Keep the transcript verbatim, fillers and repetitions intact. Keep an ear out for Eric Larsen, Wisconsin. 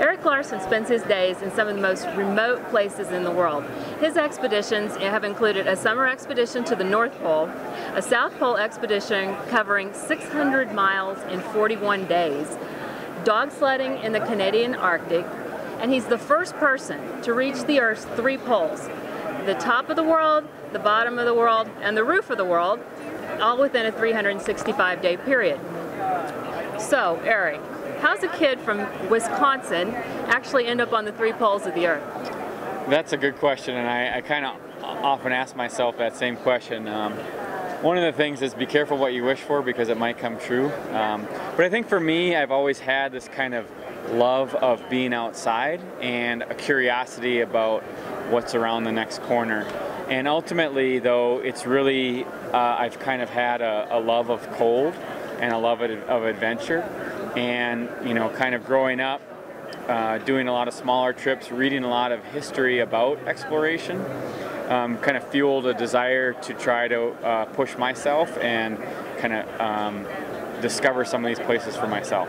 Eric Larsen spends his days in some of the most remote places in the world. His expeditions have included a summer expedition to the North Pole, a South Pole expedition covering six hundred miles in forty-one days, dog sledding in the Canadian Arctic, and he's the first person to reach the Earth's three poles, the top of the world, the bottom of the world, and the roof of the world, all within a three hundred sixty-five day period. So, Eric, how's a kid from Wisconsin actually end up on the three poles of the Earth? That's a good question, and I, I kind of often ask myself that same question. Um, one of the things is be careful what you wish for, because it might come true. Um, but I think for me, I've always had this kind of love of being outside and a curiosity about what's around the next corner. And ultimately, though, it's really, uh, I've kind of had a, a love of cold and a love of, of adventure. And, you know, kind of growing up, uh, doing a lot of smaller trips, reading a lot of history about exploration, um, kind of fueled a desire to try to uh, push myself and kind of um, discover some of these places for myself.